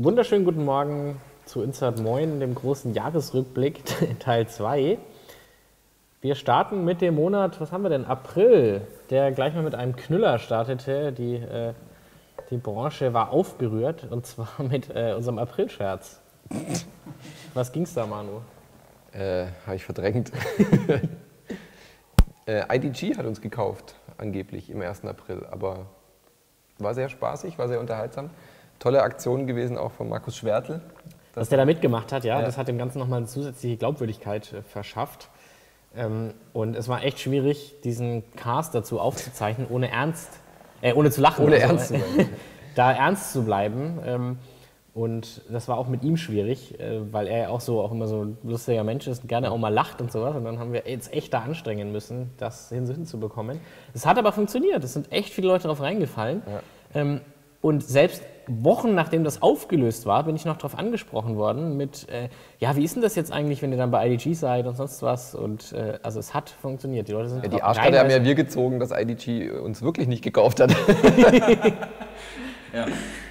Wunderschönen guten Morgen zu Insert Moin, dem großen Jahresrückblick Teil 2. Wir starten mit dem Monat, was haben wir denn? April, der gleich mal mit einem Knüller startete. Die Branche war aufgerührt, und zwar mit unserem April-Scherz. Was ging's da, Manu? Habe ich verdrängt. IDG hat uns gekauft, angeblich im 1. April, aber war sehr spaßig, war sehr unterhaltsam. Tolle Aktion gewesen auch von Markus Schwertl. Dass der da mitgemacht hat, ja, das hat dem Ganzen nochmal eine zusätzliche Glaubwürdigkeit verschafft. Und es war echt schwierig, diesen Cast dazu aufzuzeichnen, ohne zu lachen. Ohne ernst zu bleiben. Da ernst zu bleiben. Und das war auch mit ihm schwierig, weil er ja auch immer so ein lustiger Mensch ist und gerne auch mal lacht und sowas. Und dann haben wir jetzt echt da anstrengen müssen, das hinzubekommen. Es hat aber funktioniert. Es sind echt viele Leute drauf reingefallen. Ja. Und selbst Wochen nachdem das aufgelöst war, bin ich noch darauf angesprochen worden mit, ja, wie ist denn das jetzt eigentlich, wenn ihr dann bei IDG seid und sonst was? Und also es hat funktioniert. Die Leute sind ja, die Arschkarte haben ja wir gezogen, dass IDG uns wirklich nicht gekauft hat. Ja, wir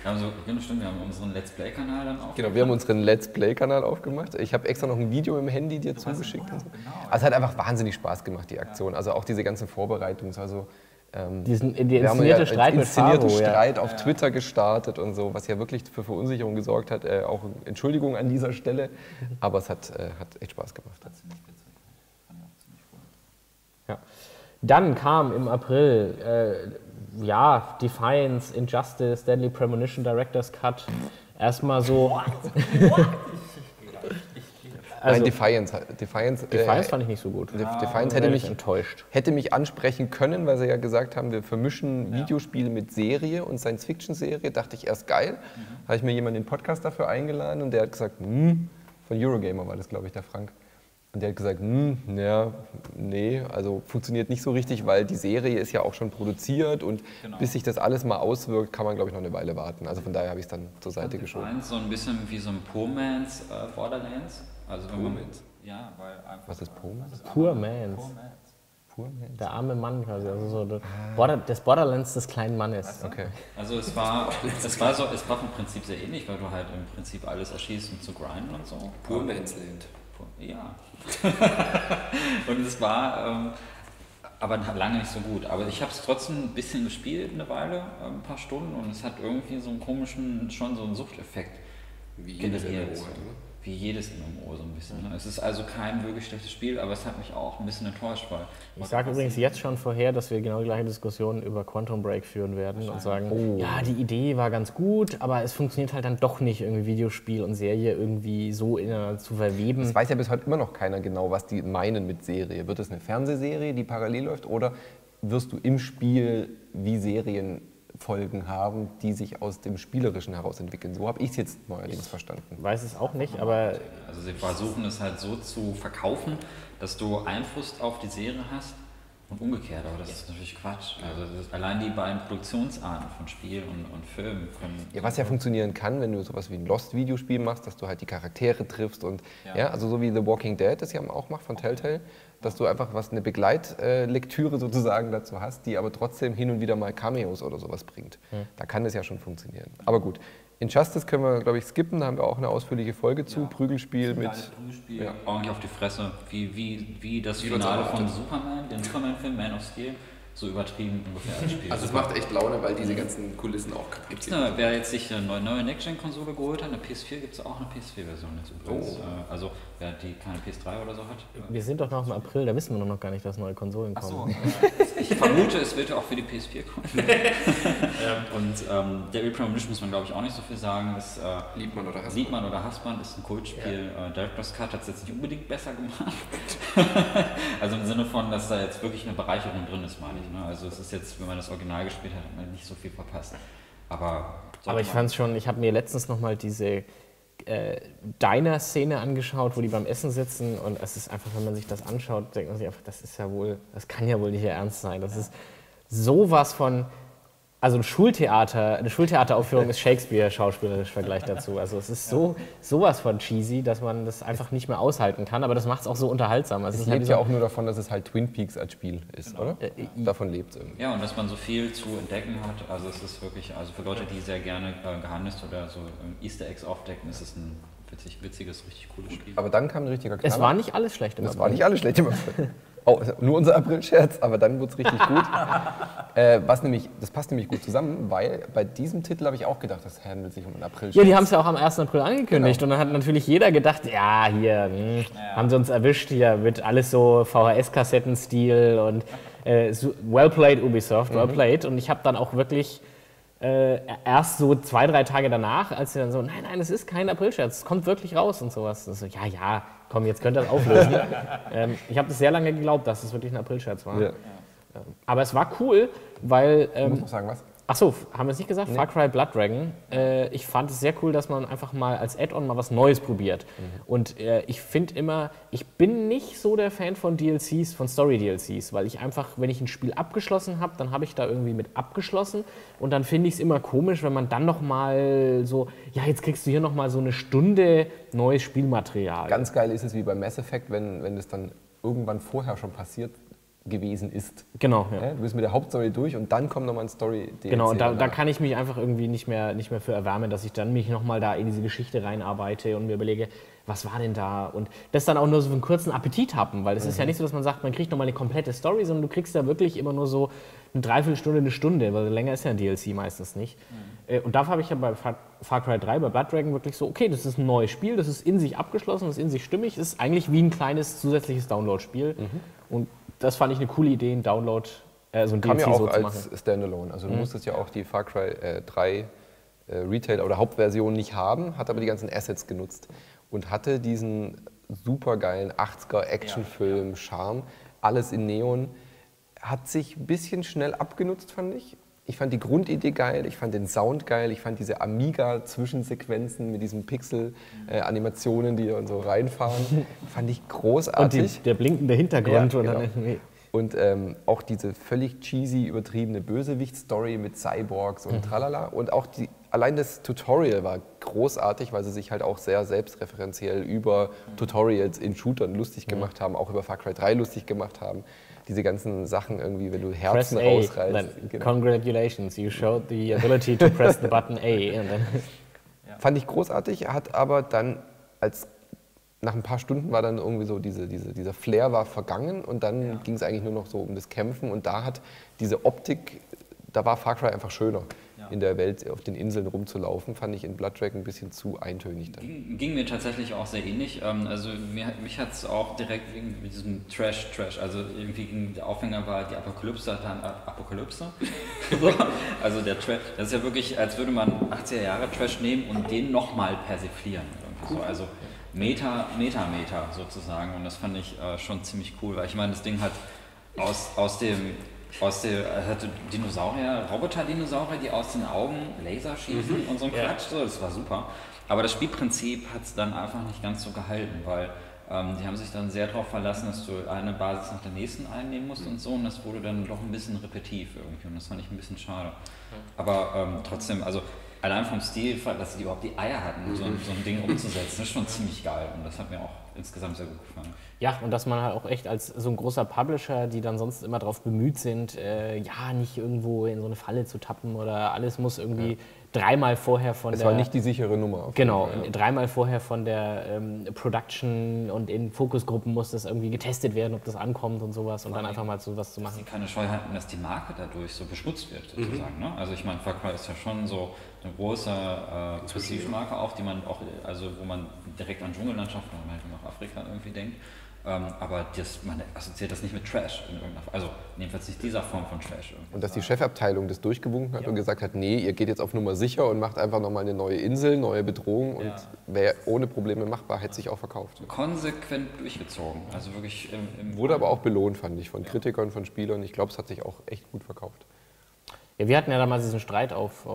haben unseren Let's Play-Kanal dann aufgemacht. Genau, wir haben unseren Let's Play-Kanal aufgemacht. Ich habe extra noch ein Video im Handy dir zugeschickt. Und so. Genau. Also es hat einfach wahnsinnig Spaß gemacht, die Aktion. Ja. Also auch diese ganzen Vorbereitungen. Also, wir haben ja einen inszenierten Streit auf Twitter gestartet und so, was ja wirklich für Verunsicherung gesorgt hat. Auch Entschuldigung an dieser Stelle, aber es hat echt Spaß gemacht. Das ziemlich witzig. Fand ich auch ziemlich cool. Ja. Dann kam im April Defiance, Injustice, Deadly Premonition, Director's Cut. Erstmal so. What? Also nein, Defiance fand ich nicht so gut. Defiance hätte mich ansprechen können, weil sie ja gesagt haben, wir vermischen Videospiele mit Serie und Science-Fiction-Serie. Dachte ich erst geil. Habe ich mir jemanden in den Podcast dafür eingeladen und der hat gesagt, von Eurogamer war das, glaube ich, der Frank. Und der hat gesagt, also funktioniert nicht so richtig, weil die Serie ist ja auch schon produziert und bis sich das alles mal auswirkt, kann man, glaube ich, noch eine Weile warten. Also von daher habe ich es dann zur Seite geschoben. So ein bisschen wie so ein Poor Man's Borderlands. Also wenn man mit, ja, weil einfach. Was ist Poor Man's? Poor Man's. Der arme Mann quasi, also so das Borderlands des kleinen Mannes. Okay. Also es war vom Prinzip sehr ähnlich, weil du halt im Prinzip alles erschießt, um zu grinden und so. Poor Man's lebt. Ja. Und es war aber lange nicht so gut. Aber ich habe es trotzdem ein bisschen gespielt, eine Weile, ein paar Stunden, und es hat irgendwie so einen komischen, schon so einen Suchteffekt generiert. Wie jedes MMO so ein bisschen. Ne? Es ist also kein wirklich schlechtes Spiel, aber es hat mich auch ein bisschen enttäuscht. Weil ich sage übrigens jetzt schon vorher, dass wir genau die gleiche Diskussion über Quantum Break führen werden und sagen, ja, die Idee war ganz gut, aber es funktioniert halt dann doch nicht, irgendwie Videospiel und Serie irgendwie so ineinander zu verweben. Es weiß ja bis heute immer noch keiner genau, was die meinen mit Serie. Wird es eine Fernsehserie, die parallel läuft, oder wirst du im Spiel wie Serien Folgen haben, die sich aus dem Spielerischen heraus entwickeln. So habe ich es jetzt neuerdings verstanden. Weiß es auch nicht, aber... Also sie versuchen es halt so zu verkaufen, dass du Einfluss auf die Serie hast und umgekehrt, aber das ist natürlich Quatsch. Also allein die beiden Produktionsarten von Spiel und Film können... Ja, was ja funktionieren kann, wenn du sowas wie ein Lost-Videospiel machst, dass du halt die Charaktere triffst und... Ja, also so wie The Walking Dead, das ja auch macht von Telltale, dass du einfach eine Begleitlektüre sozusagen dazu hast, die aber trotzdem hin und wieder mal Cameos oder sowas bringt. Da kann das ja schon funktionieren. Aber gut, Injustice können wir, glaube ich, skippen, da haben wir auch eine ausführliche Folge zu. Prügelspiel mit... Prügelspiel, ordentlich auf die Fresse, wie das Finale von Superman, den Superman-Film Man of Steel. So übertrieben ungefähr das Spiel. Also es macht echt Laune, weil diese ganzen Kulissen auch kaputt sind. Wer jetzt sich eine neue Next-Gen-Konsole geholt hat, eine PS4, gibt es auch eine PS4-Version jetzt übrigens. Also wer die keine PS3 oder so hat. Wir sind doch noch im April, da wissen wir noch gar nicht, dass neue Konsolen kommen. Ach so, ich vermute, es wird ja auch für die PS4 kommen. Und Deadly Premonition muss man, glaube ich, auch nicht so viel sagen. Liebt man oder hasst man, ist ein Kultspiel. Director's Cut hat es jetzt nicht unbedingt besser gemacht. Also im Sinne von, dass da jetzt wirklich eine Bereicherung drin ist, meine ich. Also es ist jetzt, wenn man das Original gespielt hat, hat man nicht so viel verpasst. Aber ich fand es schon, ich habe mir letztens nochmal diese Diner-Szene angeschaut, wo die beim Essen sitzen, und es ist einfach, wenn man sich das anschaut, denkt man sich einfach, das kann ja wohl nicht ihr Ernst sein. Das ist sowas von Also ein Schultheater, eine Schultheateraufführung ist Shakespeare schauspielerisch Vergleich dazu. Also es ist so sowas von cheesy, dass man das einfach nicht mehr aushalten kann. Aber das macht es auch so unterhaltsam. Also es lebt halt ja auch nur davon, dass es halt Twin Peaks als Spiel ist, genau, oder? Davon lebt es irgendwie. Ja, und dass man so viel zu entdecken hat. Also es ist wirklich, also für Leute, die sehr gerne Geheimnisse oder so Easter Eggs aufdecken, ist es ein witziges, richtig cooles Spiel. Aber dann kam ein richtiger Knaller. Es war nicht alles schlecht im April. Es war nicht alles schlecht im April. Oh, nur unser April-Scherz, aber dann wurde es richtig gut. Das passt nämlich gut zusammen, weil bei diesem Titel habe ich auch gedacht, das handelt sich um einen April-Scherz. Ja, die haben es ja auch am 1. April angekündigt, genau, und dann hat natürlich jeder gedacht, ja, hier, haben sie uns erwischt, hier wird alles so VHS-Kassetten-Stil und well played Ubisoft, well played. Und ich habe dann auch wirklich erst so 2-3 Tage danach, als sie dann so, nein, es ist kein April-Scherz, es kommt wirklich raus und sowas. Und so, ja, komm, jetzt könnt ihr das auflösen. Ich habe das sehr lange geglaubt, dass es wirklich ein April-Scherz war. Ja. Aber es war cool, weil... Ich muss noch sagen, was? Achso, haben wir es nicht gesagt? Nee. Far Cry Blood Dragon. Ich fand es sehr cool, dass man einfach mal als Add-on mal was Neues probiert. Mhm. Und ich finde immer, ich bin nicht so der Fan von DLCs, von Story-DLCs, weil ich einfach, wenn ich ein Spiel abgeschlossen habe, dann habe ich da irgendwie mit abgeschlossen und dann finde ich es immer komisch, wenn man dann nochmal so, ja, jetzt kriegst du hier nochmal so eine Stunde neues Spielmaterial. Ganz geil ist es wie bei Mass Effect, wenn das dann irgendwann vorher schon passiert gewesen ist. Genau. Ja. Du bist mit der Hauptstory durch und dann kommt nochmal ein Story-DLC. Genau, und da kann ich mich einfach irgendwie nicht mehr für erwärmen, dass ich dann mich nochmal da in diese Geschichte reinarbeite und mir überlege, was war denn da? Und das dann auch nur so einen kurzen Appetit haben, weil es ist ja nicht so, dass man sagt, man kriegt nochmal eine komplette Story, sondern du kriegst da wirklich immer nur so eine Dreiviertelstunde, eine Stunde, weil länger ist ja ein DLC meistens nicht. Mhm. Und dafür habe ich ja bei Far Cry 3, bei Blood Dragon wirklich so, okay, das ist ein neues Spiel, das ist in sich abgeschlossen, das ist in sich stimmig, das ist eigentlich wie ein kleines zusätzliches Download-Spiel. Mhm. Und das fand ich eine coole Idee, einen Download, so ein DLC so zu machen. Als Standalone. Also du musstest ja auch die Far Cry 3 Retail- oder Hauptversion nicht haben, hat aber die ganzen Assets genutzt und hatte diesen supergeilen 80er-Actionfilm-Charme, alles in Neon. Hat sich ein bisschen schnell abgenutzt, fand ich. Ich fand die Grundidee geil, ich fand den Sound geil, ich fand diese Amiga-Zwischensequenzen mit diesen Pixel-Animationen, die da so reinfahren, fand ich großartig. Und der blinkende Hintergrund. Ja, genau. Und auch diese völlig cheesy, übertriebene Bösewicht-Story mit Cyborgs und tralala. Und auch allein das Tutorial war großartig, weil sie sich halt auch sehr selbstreferenziell über Tutorials in Shootern lustig gemacht haben, auch über Far Cry 3 lustig gemacht haben. Diese ganzen Sachen irgendwie, wenn du Herzen rausreißt. Genau. Congratulations, you showed the ability to press the button A. And then fand ich großartig, hat aber dann nach ein paar Stunden war dann irgendwie so, dieser Flair war vergangen und dann ging es eigentlich nur noch so um das Kämpfen und da hat diese Optik, da war Far Cry einfach schöner. In der Welt auf den Inseln rumzulaufen, fand ich in Blood Dragon ein bisschen zu eintönig. Dann. Ging mir tatsächlich auch sehr ähnlich. Also mich hat es auch direkt wegen diesem Trash. Also irgendwie der Aufhänger war die Apokalypse, dann Apokalypse. Also der Trash. Das ist ja wirklich, als würde man 80er Jahre Trash nehmen und den nochmal persiflieren. So. Also Meta sozusagen. Und das fand ich schon ziemlich cool, weil ich meine, das Ding hat hatte Dinosaurier, Roboter-Dinosaurier, die aus den Augen Laser schießen und so ein Quatsch, so, das war super. Aber das Spielprinzip hat es dann einfach nicht ganz so gehalten, weil die haben sich dann sehr darauf verlassen, dass du eine Basis nach der nächsten einnehmen musst und so, und das wurde dann doch ein bisschen repetitiv irgendwie und das fand ich ein bisschen schade. Aber trotzdem, also allein vom Stil, dass sie überhaupt die Eier hatten, so ein Ding umzusetzen, ist schon ziemlich geil und das hat mir auch insgesamt sehr gut gefallen. Ja, und dass man halt auch echt als so ein großer Publisher, die dann sonst immer darauf bemüht sind, ja, nicht irgendwo in so eine Falle zu tappen oder alles muss irgendwie dreimal vorher von der... Es war nicht die sichere Nummer. Genau, dreimal vorher von der Production und in Fokusgruppen muss das irgendwie getestet werden, ob das ankommt und sowas und dann einfach mal so was zu machen. Dass sie keine Scheu hatten, dass die Marke dadurch so beschmutzt wird, sozusagen. Ne? Also ich meine, Far Cry ist ja schon so eine große Prestige-Marke auch, die man auch, also wo man direkt an Dschungellandschaften und halt nach Afrika irgendwie denkt. Aber man assoziiert das nicht mit Trash in irgendeiner Form. Also jedenfalls nicht dieser Form von Trash. Und dass die Chefabteilung das durchgewunken hat und gesagt hat, nee, ihr geht jetzt auf Nummer sicher und macht einfach nochmal eine neue Insel, neue Bedrohung und wäre ohne Probleme machbar, hätte sich auch verkauft. Konsequent durchgezogen. Also wirklich wurde aber auch belohnt, fand ich, von Kritikern, von Spielern. Ich glaube, es hat sich auch echt gut verkauft. Ja, wir hatten ja damals diesen Streit auf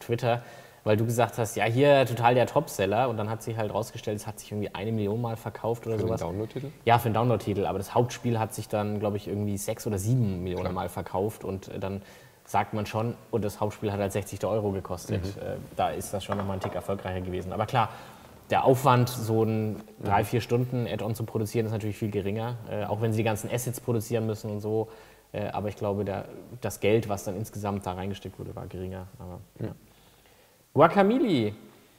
Twitter, weil du gesagt hast, ja, hier total der Topseller, und dann hat sich halt rausgestellt, es hat sich irgendwie 1 Million Mal verkauft oder sowas. Für den Download-Titel? Ja, für den Download-Titel, aber das Hauptspiel hat sich dann, glaube ich, irgendwie 6 oder 7 Millionen Mal verkauft und dann sagt man schon, und das Hauptspiel hat halt 60 Euro gekostet. Mhm. Da ist das schon nochmal ein Tick erfolgreicher gewesen. Aber klar, der Aufwand, so ein 3-4 Stunden Add-on zu produzieren, ist natürlich viel geringer. Auch wenn sie die ganzen Assets produzieren müssen und so. Aber ich glaube, das Geld, was dann insgesamt da reingesteckt wurde, war geringer. Aber, ja. Guacamelee!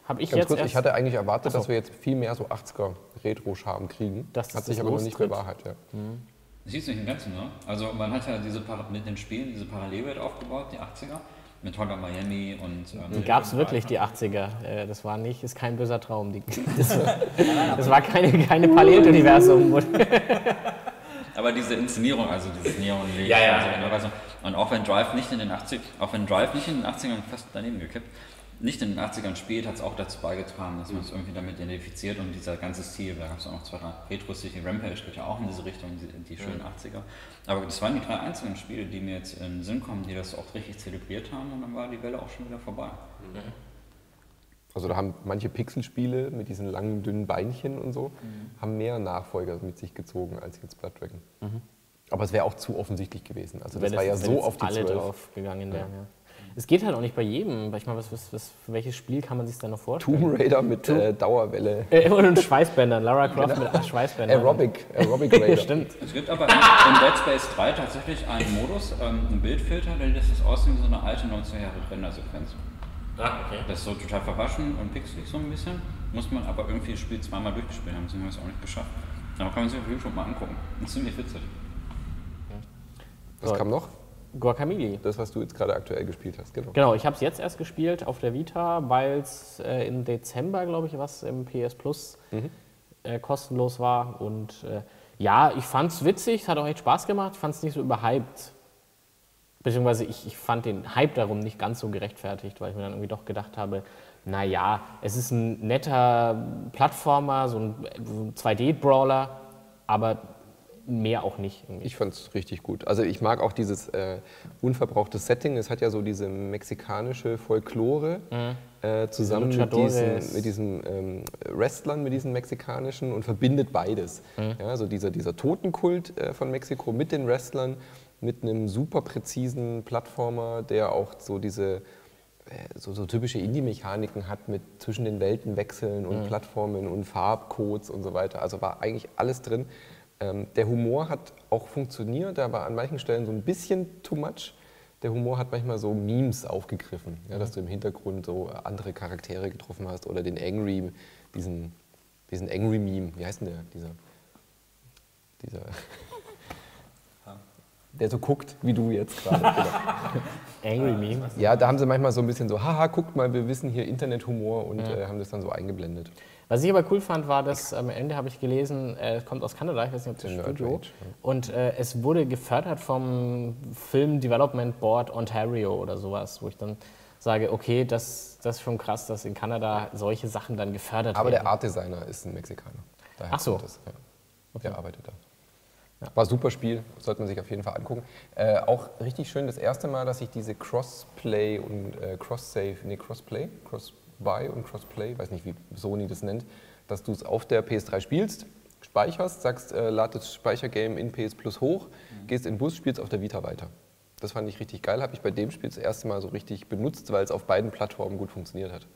Habe ich ganz jetzt kurz, ich hatte eigentlich erwartet, dass wir jetzt viel mehr so 80er-Retro-Charme kriegen. Das hat sich aber noch nicht bewahrheitet. Ja. Mhm. Das siehst du nicht im Ganzen, ne? Also man hat ja diese mit den Spielen diese Parallelwelt aufgebaut, die 80er, mit Hotline Miami und... gab es wirklich die 80er, das war nicht, ist kein böser Traum. Das war keine Paralleluniversum. Aber diese Inszenierung, also dieses Neonlicht, und auch wenn Drive nicht in den 80ern fast daneben gekippt, nicht in den 80ern spielt, hat es auch dazu beigetragen, dass man es irgendwie damit identifiziert und dieser ganze Stil, da gab es auch noch zwei Retro-Stiche, Rampage geht ja auch in diese Richtung, die schönen 80er. Aber das waren die drei einzigen Spiele, die mir jetzt in den Sinn kommen, die das auch richtig zelebriert haben, und dann war die Welle auch schon wieder vorbei. Mhm. Also da haben manche Pixelspiele mit diesen langen, dünnen Beinchen und so, haben mehr Nachfolger mit sich gezogen als jetzt Blood Dragon. Mhm. Aber es wäre auch zu offensichtlich gewesen. Also das war ja so auf die 12. alle drauf gegangen wären, ja. Es geht halt auch nicht bei jedem. Ich meine, für welches Spiel kann man sich dann noch vorstellen? Tomb Raider mit Dauerwelle. Und Schweißbändern. Lara Croft mit Schweißbändern. Aerobic Raider. Stimmt. Es gibt aber in Dead Space 3 tatsächlich einen Modus, einen Bildfilter, denn das ist aussehen wie so eine alte 19-Jahre-Rendersequenz. Ah, okay. Das ist so total verwaschen und pixelig so ein bisschen. Muss man aber irgendwie das Spiel zweimal durchgespielt haben, sonst haben wir es auch nicht geschafft. Aber kann man sich auf YouTube mal angucken. Das ist ziemlich witzig. Was kam noch? Guacamelee. Das, was du jetzt gerade aktuell gespielt hast, genau. Genau, ich habe es jetzt erst gespielt auf der Vita, weil es im Dezember, glaube ich, was im PS Plus kostenlos war. Und ja, ich fand es witzig, es hat auch echt Spaß gemacht, ich fand es nicht so überhyped. Beziehungsweise ich fand den Hype darum nicht ganz so gerechtfertigt, weil ich mir dann irgendwie doch gedacht habe, naja, es ist ein netter Plattformer, so ein 2D-Brawler, aber mehr auch nicht. Irgendwie. Ich fand es richtig gut. Also ich mag auch dieses unverbrauchte Setting. Es hat ja so diese mexikanische Folklore zusammen mit diesen Wrestlern, mit diesen mexikanischen, und verbindet beides. Mhm. Ja, also dieser Totenkult von Mexiko mit den Wrestlern, mit einem super präzisen Plattformer, der auch so diese so typische Indie-Mechaniken hat mit zwischen den Welten wechseln und Plattformen und Farbcodes und so weiter. Also war eigentlich alles drin. Der Humor hat auch funktioniert, der war an manchen Stellen so ein bisschen too much. Der Humor hat manchmal so Memes aufgegriffen, ja, dass du im Hintergrund so andere Charaktere getroffen hast oder den Angry, diesen Angry Meme, wie heißt denn der? Dieser der so guckt, wie du jetzt gerade. Angry Meme. Ja, da haben sie manchmal so ein bisschen so, haha, guckt mal, wir wissen hier Internethumor, und haben das dann so eingeblendet. Was ich aber cool fand, war, dass am Ende habe ich gelesen, es kommt aus Kanada, ich weiß nicht, ob das Studio, und es wurde gefördert vom Film Development Board Ontario oder sowas, wo ich dann sage, okay, das ist schon krass, dass in Kanada solche Sachen dann gefördert werden. Aber der Art-Designer ist ein Mexikaner. Daher ach so. Das, ja. Okay. Der arbeitet da. Ja. War ein super Spiel, sollte man sich auf jeden Fall angucken. Auch richtig schön das erste Mal, dass ich diese Crossplay und Cross-Buy und Cross-Play, weiß nicht, wie Sony das nennt, dass du es auf der PS3 spielst, speicherst, sagst, lad das Speichergame in PS Plus hoch, gehst in den Bus, spielst auf der Vita weiter. Das fand ich richtig geil, habe ich bei dem Spiel das erste Mal so richtig benutzt, weil es auf beiden Plattformen gut funktioniert hat.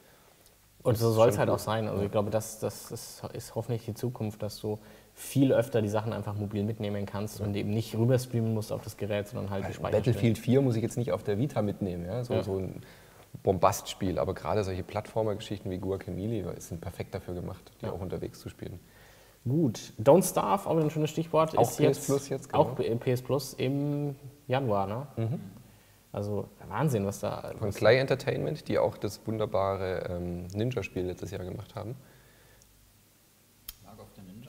Und so soll es halt auch sein. Also ich glaube, das ist hoffentlich die Zukunft, dass du viel öfter die Sachen einfach mobil mitnehmen kannst und eben nicht rüberstreamen musst auf das Gerät, sondern halt gespeichert. Battlefield 4 muss ich jetzt nicht auf der Vita mitnehmen, ja? So ein Bombastspiel, aber gerade solche Plattformer-Geschichten wie Guacamelee sind perfekt dafür gemacht, die auch unterwegs zu spielen. Gut, Don't Starve, auch ein schönes Stichwort, auch ist PS jetzt, Plus jetzt genau. Auch PS Plus im Januar, ne? Mhm. Also Wahnsinn, was da... Von Sly Entertainment, die auch das wunderbare Ninja-Spiel letztes Jahr gemacht haben.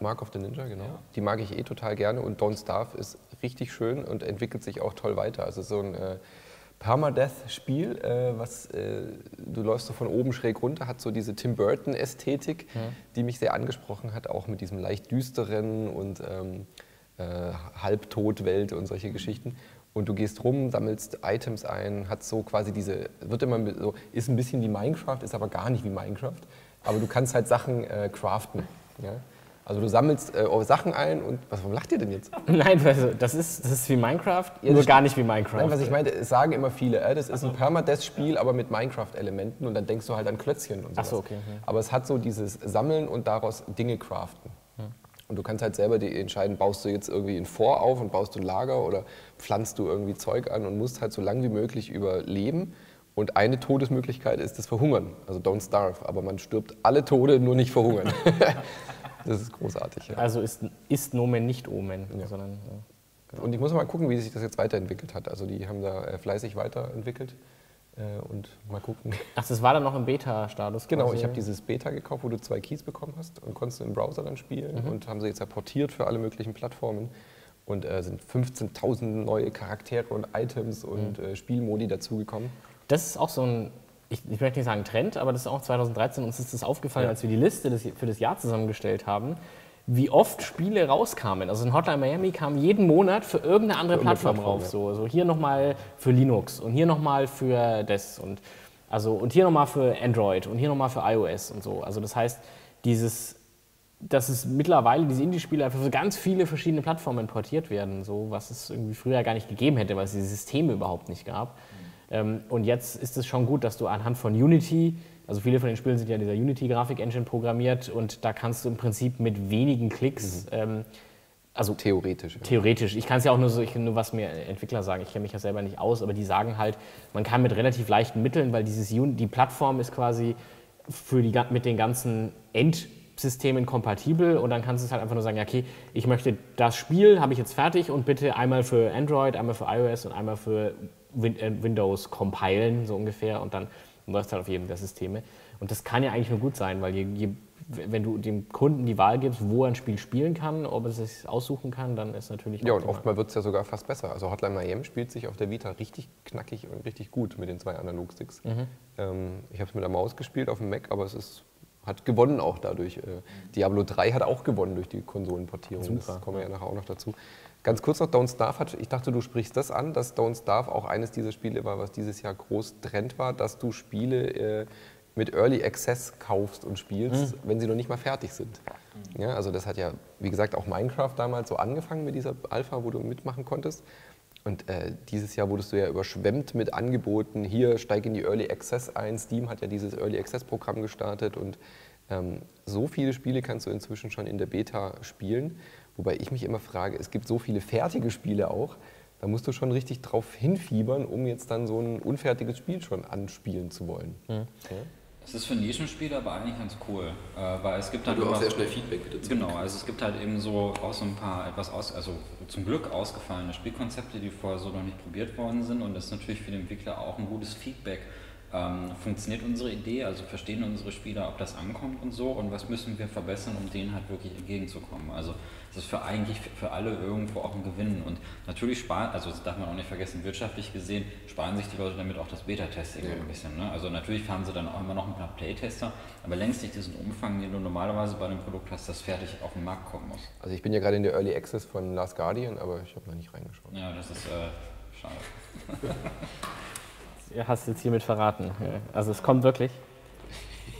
Mark of the Ninja, genau. Ja. Die mag ich eh total gerne, und Don't Starve ist richtig schön und entwickelt sich auch toll weiter. Also so ein Permadeath-Spiel, du läufst so von oben schräg runter, hat so diese Tim Burton-Ästhetik, die mich sehr angesprochen hat, auch mit diesem leicht düsteren und Halbtod-Welt und solche Geschichten. Und du gehst rum, sammelst Items ein, hat so quasi diese, wird immer so, ist ein bisschen wie Minecraft, ist aber gar nicht wie Minecraft, aber du kannst halt Sachen craften. Ja? Also du sammelst Sachen ein und... Was, warum lacht ihr denn jetzt? Nein, also das ist wie Minecraft, nur gar nicht wie Minecraft. Nein, was ich meinte, es sagen immer viele, das ist ein Permadeath-Spiel, aber mit Minecraft-Elementen und dann denkst du halt an Klötzchen und sowas. Ach so, okay. Ja. Aber es hat so dieses Sammeln und daraus Dinge craften. Ja. Und du kannst halt selber entscheiden, baust du jetzt irgendwie ein Fort auf und baust du ein Lager oder pflanzt du irgendwie Zeug an und musst halt so lange wie möglich überleben. Und eine Todesmöglichkeit ist das Verhungern, also Don't Starve. Aber man stirbt alle Tode, nur nicht verhungern. Das ist großartig. Ja. Also ist Nomen nicht Omen. Ja. Sondern, ja, genau. Und ich muss mal gucken, wie sich das jetzt weiterentwickelt hat. Also die haben da fleißig weiterentwickelt und mal gucken. Ach, das war dann noch im Beta-Status? Genau, quasi. Ich habe dieses Beta gekauft, wo du 2 Keys bekommen hast und konntest du im Browser dann spielen und haben sie jetzt portiert für alle möglichen Plattformen. Und sind 15.000 neue Charaktere und Items und Spielmodi dazugekommen. Das ist auch so ein... Ich möchte nicht sagen Trend, aber das ist auch 2013, uns ist das aufgefallen, als wir die Liste für das Jahr zusammengestellt haben, wie oft Spiele rauskamen. Also in Hotline Miami kam jeden Monat für irgendeine andere Plattform rauf. Ja. So hier nochmal für Linux und hier nochmal für das und hier nochmal für Android und hier nochmal für iOS und so. Also das heißt, dass es mittlerweile diese Indie-Spiele einfach für ganz viele verschiedene Plattformen portiert werden, so, was es irgendwie früher gar nicht gegeben hätte, weil es diese Systeme überhaupt nicht gab. Und jetzt ist es schon gut, dass du anhand von Unity, also viele von den Spielen sind ja in dieser Unity-Grafik-Engine programmiert und da kannst du im Prinzip mit wenigen Klicks, also theoretisch. Ja. Theoretisch. Ich kann es ja auch nur so, was mir Entwickler sagen, ich kenne mich ja selber nicht aus, aber die sagen halt, man kann mit relativ leichten Mitteln, weil die Plattform ist quasi mit den ganzen Endsystemen kompatibel und dann kannst du es halt einfach nur sagen, ja, okay, ich möchte das Spiel, habe ich jetzt fertig und bitte einmal für Android, einmal für iOS und einmal für Windows compilen, so ungefähr, und dann läuft es halt auf jedem der Systeme. Und das kann ja eigentlich nur gut sein, weil wenn du dem Kunden die Wahl gibst, wo er ein Spiel spielen kann, ob er es sich aussuchen kann, dann ist natürlich... Ja, und oftmal wird es ja sogar fast besser. Also Hotline Miami spielt sich auf der Vita richtig knackig und richtig gut mit den 2 Analogsticks. Ich habe es mit der Maus gespielt auf dem Mac, aber es hat gewonnen auch dadurch. Diablo 3 hat auch gewonnen durch die Konsolenportierung. Super. Das kommen wir ja nachher auch noch dazu. Ganz kurz noch, Don't Starve ich dachte, du sprichst das an, dass Don't Starve auch eines dieser Spiele war, was dieses Jahr groß Trend war, dass du Spiele mit Early Access kaufst und spielst, wenn sie noch nicht mal fertig sind. Ja, also das hat ja, wie gesagt, auch Minecraft damals so angefangen mit dieser Alpha, wo du mitmachen konntest. Und dieses Jahr wurdest du ja überschwemmt mit Angeboten, hier steig in die Early Access ein, Steam hat ja dieses Early Access Programm gestartet und so viele Spiele kannst du inzwischen schon in der Beta spielen. Wobei ich mich immer frage, es gibt so viele fertige Spiele auch, da musst du schon richtig drauf hinfiebern, um jetzt dann so ein unfertiges Spiel schon anspielen zu wollen. Ja. Es ist für Nischenspiele aber eigentlich ganz cool, weil es gibt halt... Du auch sehr schnell Feedback wieder zurück. Genau, also es gibt halt eben so auch so ein paar also zum Glück ausgefallene Spielkonzepte, die vorher so noch nicht probiert worden sind, und das ist natürlich für den Entwickler auch ein gutes Feedback. Funktioniert unsere Idee, also verstehen unsere Spieler, ob das ankommt und so, und was müssen wir verbessern, um denen halt wirklich entgegenzukommen. Also das ist für alle irgendwo auch ein Gewinn, und natürlich das darf man auch nicht vergessen, wirtschaftlich gesehen sparen sich die Leute damit auch das Beta-Testing ein bisschen. Ne? Also natürlich fahren sie dann auch immer noch ein paar Playtester, aber längst nicht diesen Umfang, den du normalerweise bei einem Produkt hast, das fertig auf den Markt kommen muss. Also ich bin ja gerade in der Early Access von Last Guardian, aber ich habe noch nicht reingeschaut. Ja, das ist schade. Hast du jetzt hiermit verraten. Also es kommt wirklich.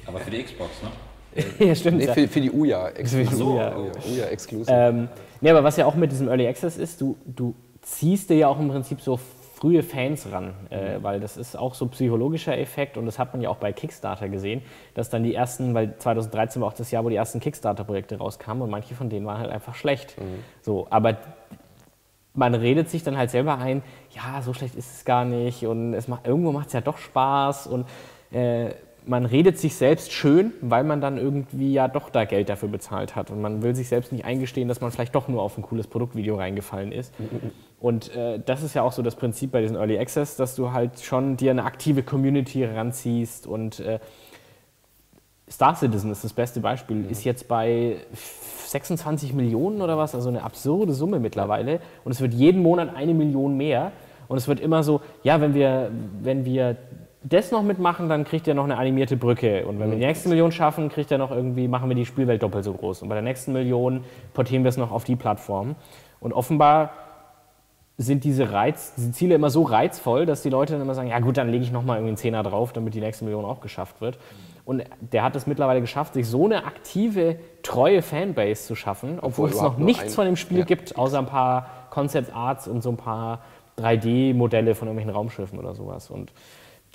Aber für die Xbox, ne? Ja, stimmt. Nee, für die Uja. Uja Exclusive. Nee, aber was ja auch mit diesem Early Access ist, du ziehst dir ja auch im Prinzip so frühe Fans ran, weil das ist auch so ein psychologischer Effekt, und das hat man ja auch bei Kickstarter gesehen, dass dann die ersten, weil 2013 war auch das Jahr, wo die ersten Kickstarter-Projekte rauskamen, und manche von denen waren halt einfach schlecht. So, aber man redet sich dann halt selber ein, ja, so schlecht ist es gar nicht, und irgendwo macht es ja doch Spaß, und man redet sich selbst schön, weil man dann irgendwie ja doch da Geld dafür bezahlt hat, und man will sich selbst nicht eingestehen, dass man vielleicht doch nur auf ein cooles Produktvideo reingefallen ist. Und das ist ja auch so das Prinzip bei diesen Early Access, dass du halt schon dir eine aktive Community ranziehst, und Star Citizen ist das beste Beispiel, ist jetzt bei 26 Millionen oder was, also eine absurde Summe mittlerweile, und es wird jeden Monat 1 Million mehr, und es wird immer so, ja, wenn wir das noch mitmachen, dann kriegt ihr noch eine animierte Brücke, und wenn wir die nächste Million schaffen, kriegt ihr noch irgendwie, machen wir die Spielwelt doppelt so groß, und bei der nächsten Million portieren wir es noch auf die Plattform, und offenbar sind diese Ziele immer so reizvoll, dass die Leute dann immer sagen, ja gut, dann lege ich nochmal irgendwie einen Zehner drauf, damit die nächste Million auch geschafft wird. Und der hat es mittlerweile geschafft, sich so eine aktive, treue Fanbase zu schaffen, obwohl es noch nichts von dem Spiel gibt, außer ein paar Concept Arts und so ein paar 3D-Modelle von irgendwelchen Raumschiffen oder sowas. Und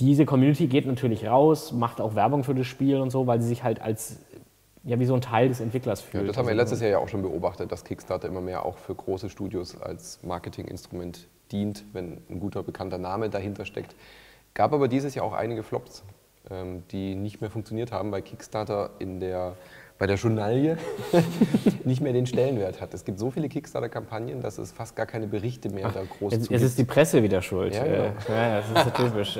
diese Community geht natürlich raus, macht auch Werbung für das Spiel und so, weil sie sich halt als wie so ein Teil des Entwicklers fühlt. Ja, das haben wir letztes Jahr ja auch schon beobachtet, dass Kickstarter immer mehr auch für große Studios als Marketinginstrument dient, wenn ein guter, bekannter Name dahinter steckt. Gab aber dieses Jahr auch einige Flops, die nicht mehr funktioniert haben, weil Kickstarter bei der Journalie nicht mehr den Stellenwert hat. Es gibt so viele Kickstarter-Kampagnen, dass es fast gar keine Berichte mehr da groß gibt. Jetzt ist die Presse wieder schuld. Ja, genau. Ja, das ist so typisch.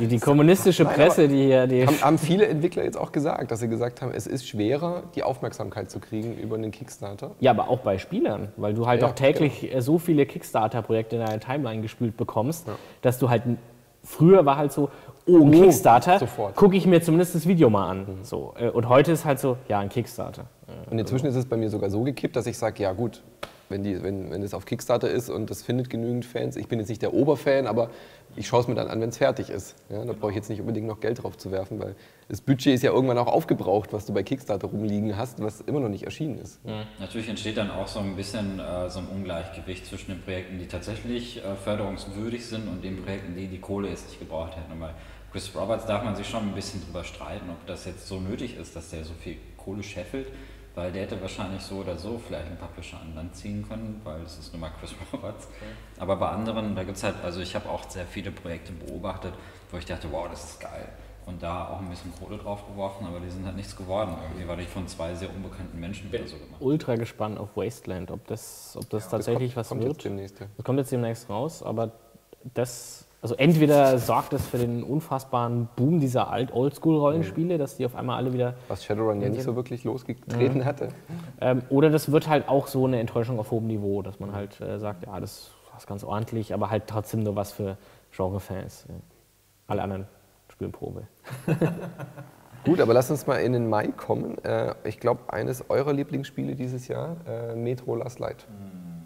Die kommunistische Presse, die haben viele Entwickler jetzt auch gesagt, dass sie gesagt haben, es ist schwerer, die Aufmerksamkeit zu kriegen über einen Kickstarter. Ja, aber auch bei Spielern, weil du halt auch täglich so viele Kickstarter-Projekte in deiner Timeline gespült bekommst, dass du halt, früher war halt so, oh, ein Kickstarter, gucke ich mir zumindest das Video mal an. Mhm. So. Und heute ist halt so, ja, ein Kickstarter. Und inzwischen ist es bei mir sogar so gekippt, dass ich sage, ja gut, wenn es auf Kickstarter ist und das findet genügend Fans, ich bin jetzt nicht der Oberfan, aber ich schaue es mir dann an, wenn es fertig ist. Ja, da brauche ich jetzt nicht unbedingt noch Geld drauf zu werfen, weil das Budget ist ja irgendwann auch aufgebraucht, was du bei Kickstarter rumliegen hast, was immer noch nicht erschienen ist. Mhm. Natürlich entsteht dann auch so ein bisschen so ein Ungleichgewicht zwischen den Projekten, die tatsächlich förderungswürdig sind und den Projekten, die Kohle jetzt nicht gebraucht hätten. Weil Chris Roberts darf man sich schon ein bisschen drüber streiten, ob das jetzt so nötig ist, dass der so viel Kohle scheffelt, weil der hätte wahrscheinlich so oder so vielleicht einen Publisher an Land ziehen können, weil das ist nun mal Chris Roberts. Aber bei anderen, da gibt es halt, also ich habe auch sehr viele Projekte beobachtet, wo ich dachte, wow, das ist geil. Und da auch ein bisschen Kohle drauf geworfen, aber die sind halt nichts geworden. Irgendwie war ich von zwei sehr unbekannten Menschen oder so gemacht. Ultra gespannt auf Wasteland, ob das tatsächlich was wird. Das kommt jetzt demnächst raus, aber das... Also entweder sorgt das für den unfassbaren Boom dieser Oldschool-Rollenspiele, dass die auf einmal alle wieder... Was Shadowrun ja nicht so wirklich losgetreten hatte. Oder das wird halt auch so eine Enttäuschung auf hohem Niveau, dass man halt sagt, ja, das ist ganz ordentlich, aber halt trotzdem nur was für Genre-Fans. Ja. Alle anderen spielen Probe. Gut, aber lass uns mal in den Mai kommen. Ich glaube, eines eurer Lieblingsspiele dieses Jahr, Metro Last Light.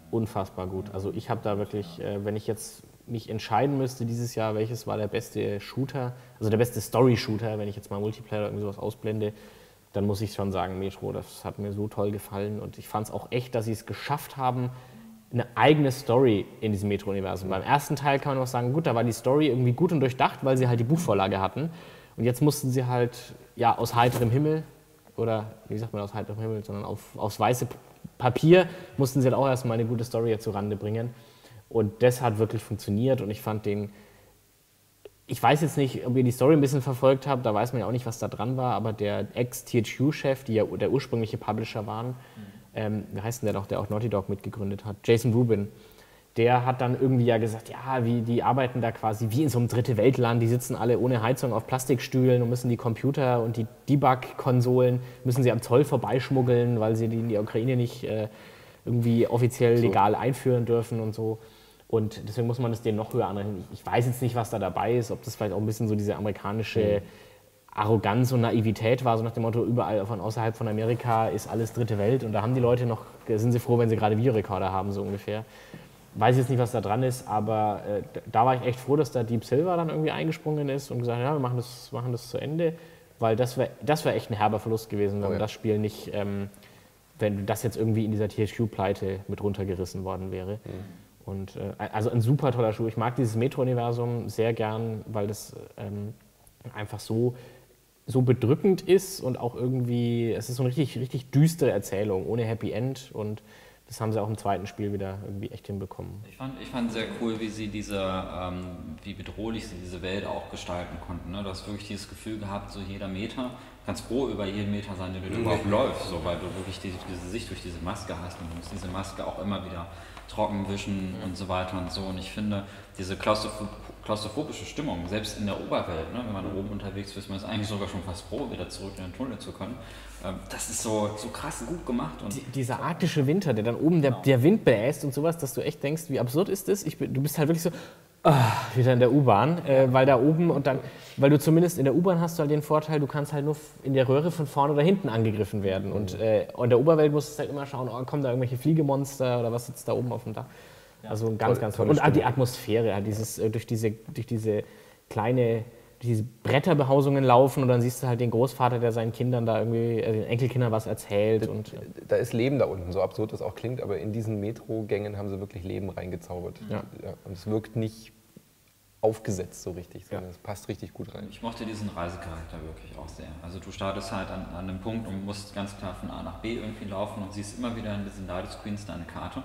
Unfassbar gut. Also ich habe da wirklich, wenn ich jetzt... mich entscheiden müsste dieses Jahr, welches war der beste Shooter, also der beste Story-Shooter, wenn ich jetzt mal Multiplayer oder irgendwie sowas ausblende, dann muss ich schon sagen, Metro, das hat mir so toll gefallen und ich fand es auch echt, dass sie es geschafft haben, eine eigene Story in diesem Metro-Universum. Beim ersten Teil kann man auch sagen, gut, da war die Story irgendwie gut und durchdacht, weil sie halt die Buchvorlage hatten und jetzt mussten sie halt, ja, aus heiterem Himmel, oder wie sagt man aus heiterem Himmel, sondern aufs weiße Papier mussten sie halt auch erstmal eine gute Story jetzt zurande bringen. Und das hat wirklich funktioniert und ich fand den, ich weiß jetzt nicht, ob ihr die Story ein bisschen verfolgt habt, da weiß man ja auch nicht, was da dran war, aber der Ex-THQ-Chef, die ja der ursprüngliche Publisher waren, wie heißt denn der doch, der auch Naughty Dog mitgegründet hat, Jason Rubin, der hat dann irgendwie ja gesagt, ja, die arbeiten da quasi wie in so einem Dritte-Welt-Land, die sitzen alle ohne Heizung auf Plastikstühlen und müssen die Computer und die Debug-Konsolen, müssen sie am Zoll vorbeischmuggeln, weil sie die in die Ukraine nicht irgendwie offiziell legal einführen dürfen und so. Und deswegen muss man das denen noch höher anrechnen. Ich weiß jetzt nicht, was da dabei ist, ob das vielleicht auch ein bisschen so diese amerikanische Arroganz und Naivität war, so nach dem Motto, überall von außerhalb von Amerika ist alles dritte Welt und da haben die Leute noch, sind sie froh, wenn sie gerade Videorekorder haben, so ungefähr. Weiß jetzt nicht, was da dran ist, aber da war ich echt froh, dass da Deep Silver dann irgendwie eingesprungen ist und gesagt hat, ja, wir machen das zu Ende, weil das wär echt ein herber Verlust gewesen, wenn das Spiel nicht, wenn das jetzt irgendwie in dieser THQ-Pleite mit runtergerissen worden wäre. Mhm. Und, also ein super toller Schuh. Ich mag dieses Metro-Universum sehr gern, weil das einfach so bedrückend ist und auch irgendwie, es ist so eine richtig, richtig düstere Erzählung, ohne Happy End und das haben sie auch im zweiten Spiel wieder irgendwie echt hinbekommen. Ich fand sehr cool, wie sie wie bedrohlich sie diese Welt auch gestalten konnten. Ne? Du hast wirklich dieses Gefühl gehabt, so jeder Meter, kannst froh über jeden Meter sein, den du überhaupt läufst, so, weil du wirklich diese Sicht durch diese Maske hast und du musst diese Maske auch immer wieder trocken wischen und so weiter und so. Und ich finde, diese klaustrophobische Stimmung, selbst in der Oberwelt, ne, wenn man oben unterwegs ist, man ist eigentlich sogar schon fast froh, wieder zurück in den Tunnel zu können. Das ist so krass gut gemacht. Und dieser arktische Winter, der dann oben der Wind bläst und sowas, dass du echt denkst, wie absurd ist das? Du bist halt wirklich so wieder in der U-Bahn, weil da oben und dann, weil du zumindest in der U-Bahn hast du halt den Vorteil, du kannst halt nur in der Röhre von vorne oder hinten angegriffen werden und in der Oberwelt musst du halt immer schauen, kommen da irgendwelche Fliegemonster oder was sitzt da oben auf dem Dach. Ja. Also ein ganz, ganz toll. Und die Atmosphäre, dieses, durch diese Bretterbehausungen laufen und dann siehst du halt den Großvater, der seinen Kindern da irgendwie, den Enkelkindern was erzählt. Und da ist Leben da unten, so absurd das auch klingt, aber in diesen Metrogängen haben sie wirklich Leben reingezaubert. Ja. Ja, und es wirkt nicht aufgesetzt so richtig, sondern es passt richtig gut rein. Ich mochte diesen Reisecharakter wirklich auch sehr. Also du startest halt an einem Punkt und musst ganz klar von A nach B irgendwie laufen und siehst immer wieder in diesen Ladescreens deine Karte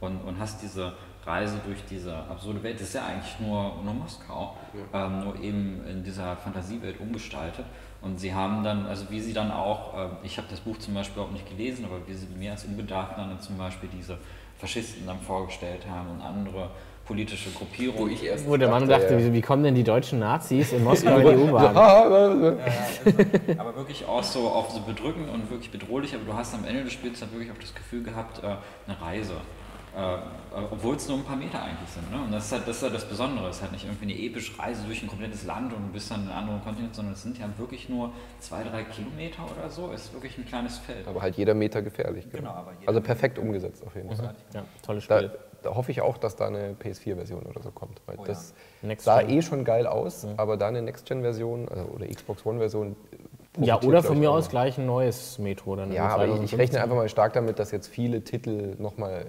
und hast diese Reise durch diese absurde Welt. Das ist ja eigentlich nur Moskau, ja. Nur eben in dieser Fantasiewelt umgestaltet. Und sie haben dann, also wie sie dann auch, ich habe das Buch zum Beispiel auch nicht gelesen, aber wie sie mir als Unbedarften dann zum Beispiel diese Faschisten dann vorgestellt haben und andere politische Gruppierung. Wo der Mann dachte, ja. Wie kommen denn die deutschen Nazis in Moskau in die U-Bahn? Ja, aber wirklich auch so auf so bedrückend und wirklich bedrohlich, aber du hast am Ende des Spiels dann wirklich auch das Gefühl gehabt, eine Reise. Obwohl es nur ein paar Meter eigentlich sind. Ne? Und das ist halt das Besondere. Es ist halt nicht irgendwie eine epische Reise durch ein komplettes Land und du bist dann in einem anderen Kontinent, sondern es sind ja wirklich nur 2-3 Kilometer oder so. Es ist wirklich ein kleines Feld. Aber halt jeder Meter gefährlich. Genau, aber jeder also perfekt umgesetzt auf jeden Fall. Ja, tolles Spiel. Da hoffe ich auch, dass da eine PS4-Version oder so kommt. Weil das sah schon geil aus, aber da eine Next-Gen-Version oder Xbox One-Version. Ja, oder von mir aus gleich ein neues Metro. Dann ja, aber ich rechne einfach mal stark damit, dass jetzt viele Titel nochmal...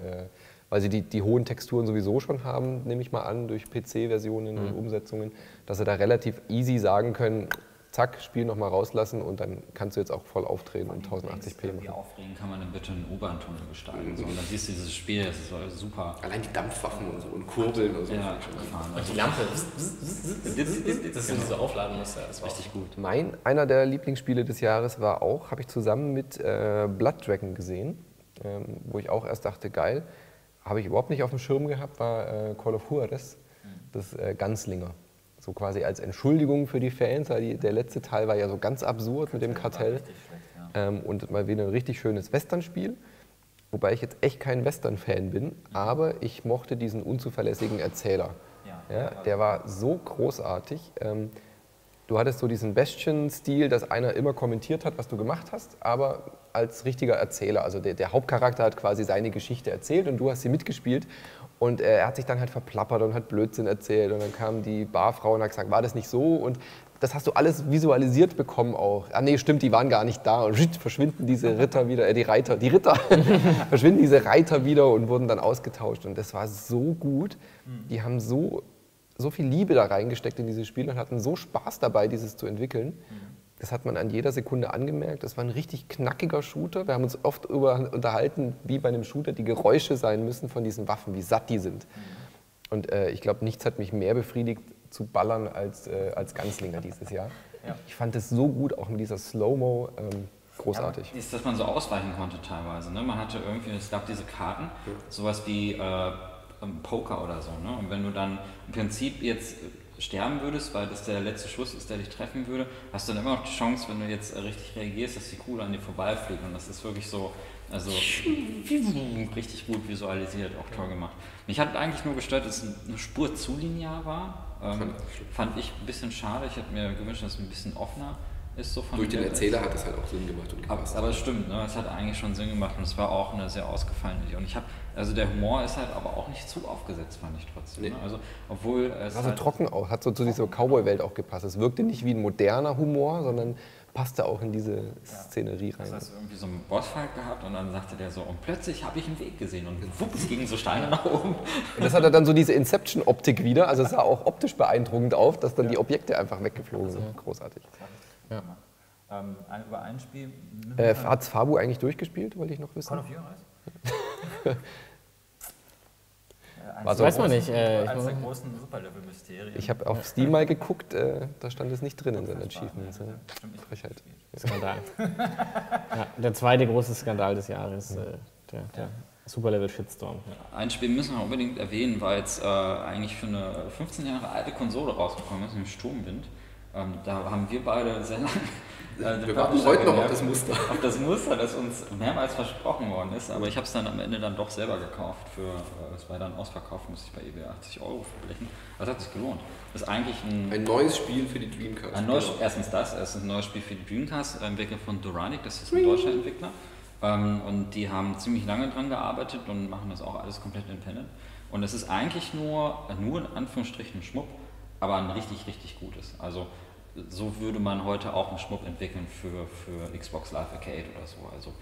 weil sie die hohen Texturen sowieso schon haben, nehme ich mal an, durch PC-Versionen und Umsetzungen, dass sie da relativ easy sagen können, zack, Spiel nochmal rauslassen und dann kannst du jetzt auch voll auftreten und 1080p machen. Wie aufregend kann man denn bitte einen U-Bahn-Tunnel gestalten? So, und dann siehst du dieses Spiel, das ist super. Allein die Dampfwaffen und so und Kurbeln und so. Ja, und die Lampe, dass du die so aufladen musst. Das war richtig gut. Einer der Lieblingsspiele des Jahres war auch, habe ich zusammen mit Blood Dragon gesehen, wo ich auch erst dachte, geil. Habe ich überhaupt nicht auf dem Schirm gehabt, war Call of Juarez, das Gunslinger. So quasi als Entschuldigung für die Fans, weil der letzte Teil war ja so ganz absurd mit dem Kartell. Und mal wieder ein richtig schönes Westernspiel, wobei ich jetzt echt kein Western-Fan bin, aber ich mochte diesen unzuverlässigen Erzähler. Ja, der war so großartig. Du hattest so diesen Bastion-Stil, dass einer immer kommentiert hat, was du gemacht hast, aber als richtiger Erzähler. Also der Hauptcharakter hat quasi seine Geschichte erzählt und du hast sie mitgespielt. Und er hat sich dann halt verplappert und hat Blödsinn erzählt. Und dann kam die Barfrau und hat gesagt, war das nicht so? Und das hast du alles visualisiert bekommen auch. Ah nee, stimmt, die waren gar nicht da. Und verschwinden diese Ritter wieder, verschwinden diese Reiter wieder und wurden dann ausgetauscht. Und das war so gut. Die haben so viel Liebe da reingesteckt in dieses Spiel und hatten so Spaß dabei, dieses zu entwickeln. Das hat man an jeder Sekunde angemerkt. Das war ein richtig knackiger Shooter. Wir haben uns oft darüber unterhalten, wie bei einem Shooter die Geräusche sein müssen von diesen Waffen, wie satt die sind. Und ich glaube, nichts hat mich mehr befriedigt zu ballern als Gunslinger dieses Jahr. Ja. Ich fand es so gut, auch mit dieser Slow-Mo. Großartig. Ja, dass man so ausweichen konnte teilweise. Ne? Man hatte irgendwie, es gab diese Karten, sowas wie... Poker oder so, ne? Und wenn du dann im Prinzip jetzt sterben würdest, weil das der letzte Schuss ist, der dich treffen würde, hast du dann immer noch die Chance, wenn du jetzt richtig reagierst, dass die Kugel an dir vorbeifliegt und das ist wirklich so, also richtig gut visualisiert, auch toll gemacht. Mich hat eigentlich nur gestört, dass eine Spur zu linear war, fand ich ein bisschen schade, ich hätte mir gewünscht, dass es ein bisschen offener ist so von durch den Erzähler hat es halt auch Sinn gemacht. Und aber es stimmt, ne? Es hat eigentlich schon Sinn gemacht und es war auch eine sehr ausgefallene Idee. Und also der Humor ist halt aber auch nicht zu aufgesetzt, fand ich trotzdem. Nee. Ne? Also obwohl es also halt trocken auch, hat so zu dieser Cowboy-Welt auch gepasst. Es wirkte nicht wie ein moderner Humor, sondern passte auch in diese Szenerie rein. Das heißt, irgendwie so einen Bossfight gehabt und dann sagte der so, und plötzlich habe ich einen Weg gesehen und wupps, gingen so Steine nach oben. Und das hatte dann so diese Inception-Optik wieder, also es sah auch optisch beeindruckend auf, dass dann die Objekte einfach weggeflogen sind. Großartig. Ja. Über ein Spiel... Hat's Fabu eigentlich durchgespielt, wollte ich noch wissen. Call of Duty? Das weiß man nicht. Eines der großen Superlevel-Mysterien. Ich habe auf Steam mal geguckt, da stand es nicht drin in seinen Achievements. Ja. Frechheit. Skandal. Ja, der zweite große Skandal des Jahres, der Superlevel-Shitstorm. Ja. Ein Spiel müssen wir unbedingt erwähnen, weil es eigentlich für eine 15 Jahre alte Konsole rausgekommen ist, nämlich Sturmwind. Da haben wir beide sehr lange... wir warten heute noch auf das Muster. Auf das Muster, das uns mehrmals versprochen worden ist. Aber ich habe es dann am Ende dann doch selber gekauft. Es war dann ausverkauft, musste ich bei eBay 80 € verblechen. Also hat sich gelohnt. Das ist eigentlich ein neues Spiel für die Dreamcast. Erstens ein neues Spiel für die Dreamcast, entwickelt von Doranic, das ist ein deutscher Entwickler. Und die haben ziemlich lange dran gearbeitet und machen das auch alles komplett independent. Und es ist eigentlich nur in Anführungsstrichen Schmupp, aber ein richtig, richtig gutes. Also so würde man heute auch einen Schmupp entwickeln für Xbox Live Arcade oder so. Also,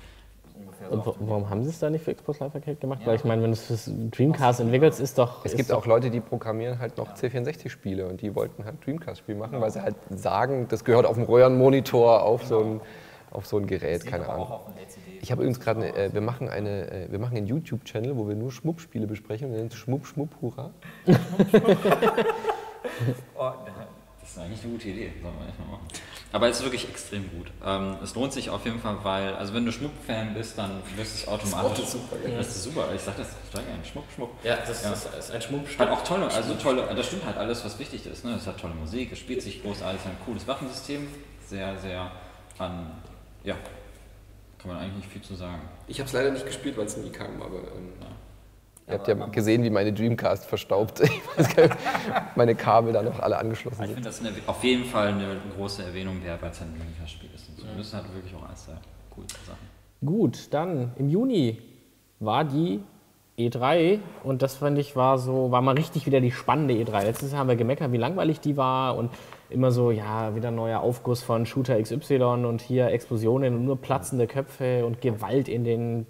und warum haben sie es da nicht für Xbox Live Arcade gemacht? Ja. Weil ich meine, wenn du es für Dreamcast entwickelst, ist doch... Es gibt auch Leute, die programmieren halt noch C64-Spiele und die wollten halt Dreamcast-Spiel machen, weil sie halt sagen, das gehört auf dem Röhrenmonitor auf so ein Gerät, keine Ahnung. Ich habe übrigens gerade, wir machen einen YouTube-Channel, wo wir nur Schmupp-Spiele besprechen und wir nennen es Schmupp-Schmupp-Hurra. Das ist eigentlich eine gute Idee, sollen wir echt mal machen. Aber es ist wirklich extrem gut. Es lohnt sich auf jeden Fall, weil, also wenn du Schmuck-Fan bist, dann wirst du es automatisch. Das ist super. Ja. Das ist super. Ich sag das total gerne. Schmuck, Schmuck. Ja, das ist ein Schmuck. Hat auch tolle, also tolle, das stimmt halt alles, was wichtig ist. Ne? Es hat tolle Musik, es spielt sich großartig, ein cooles Waffensystem. Sehr, sehr an, ja, kann man eigentlich nicht viel zu sagen. Ich habe es leider nicht gespielt, weil es nie kam, aber... Ihr habt ja gesehen, wie meine Dreamcast verstaubt. Ich weiß gar nicht, meine Kabel da noch alle angeschlossen sind. Ich finde, das ist auf jeden Fall eine große Erwähnung, wer bei seinem Dreamcast-Spiel ist. Und so müssen halt wirklich auch eins der coolen Sachen. Gut, dann im Juni war die E3 und das fand ich war mal richtig wieder die spannende E3. Letztes Jahr haben wir gemeckert, wie langweilig die war und immer so, ja, wieder neuer Aufguss von Shooter XY und hier Explosionen und nur platzende Köpfe und Gewalt in den...